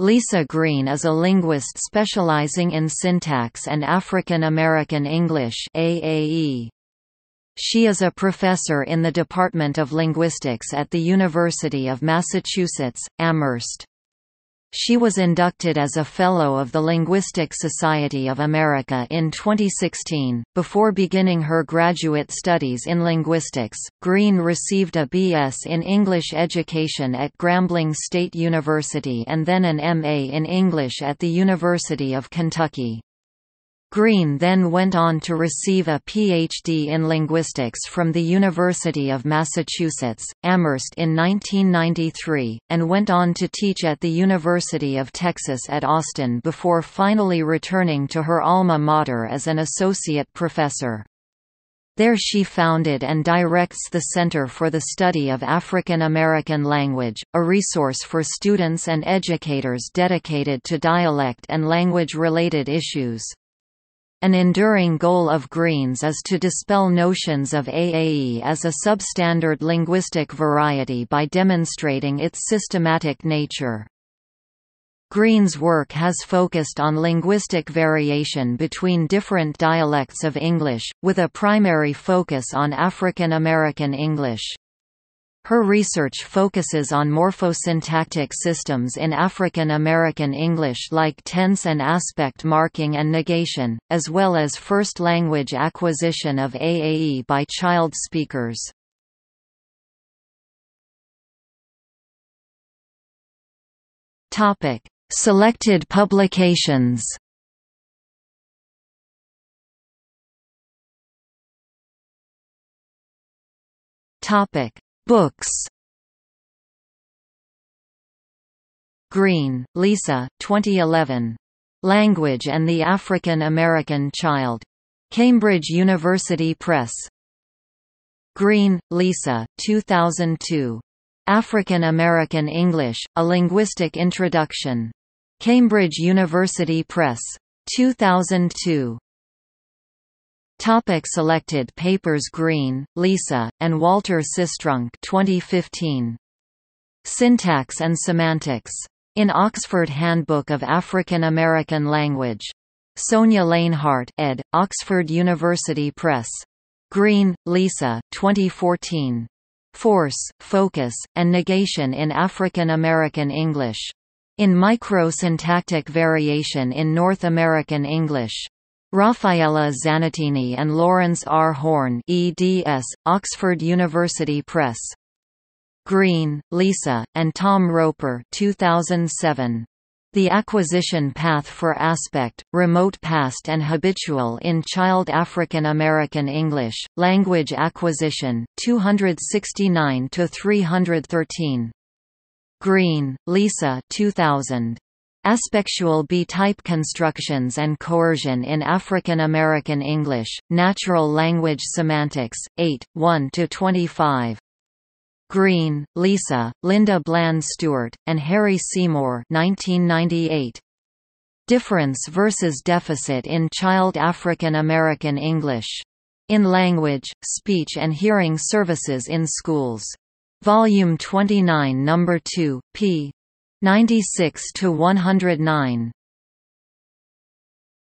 Lisa Green is a linguist specializing in syntax and African American English (AAE). She is a professor in the Department of Linguistics at the University of Massachusetts, Amherst. She was inducted as a Fellow of the Linguistic Society of America in 2016. Before beginning her graduate studies in linguistics, Green received a B.S. in English education at Grambling State University and then an M.A. in English at the University of Kentucky. Green then went on to receive a Ph.D. in linguistics from the University of Massachusetts, Amherst in 1993, and went on to teach at the University of Texas at Austin before finally returning to her alma mater as an associate professor. There she founded and directs the Center for the Study of African American Language, a resource for students and educators dedicated to dialect and language-related issues. An enduring goal of Green's is to dispel notions of AAE as a substandard linguistic variety by demonstrating its systematic nature. Green's work has focused on linguistic variation between different dialects of English, with a primary focus on African American English. Her research focuses on morphosyntactic systems in African American English like tense and aspect marking and negation, as well as first language acquisition of AAE by child speakers. Topic: Selected publications. Topic: Books. Green, Lisa, 2011. Language and the African American Child. Cambridge University Press. Green, Lisa, 2002. African American English, A Linguistic Introduction. Cambridge University Press. 2002. Topic: Selected papers. Green, Lisa, and Walter Sistrunk, 2015. Syntax and Semantics. In Oxford Handbook of African American Language. Sonia Lanehart, ed., Oxford University Press. Green, Lisa, 2014. Force, Focus, and Negation in African American English. In Micro-Syntactic Variation in North American English. Raffaella Zanattini and Lawrence R. Horn, eds., Oxford University Press. Green, Lisa, and Tom Roper, 2007. The Acquisition Path for Aspect, Remote Past and Habitual in Child African American English, Language Acquisition, 269–313. Green, Lisa, 2000. Aspectual B-type constructions and coercion in African American English, Natural Language Semantics, 8, 1–25. Green, Lisa, Linda Bland Stewart, and Harry Seymour, 1998. Difference versus Deficit in Child African American English. In Language, Speech and Hearing Services in Schools. Volume 29 No. 2, p. 96–109.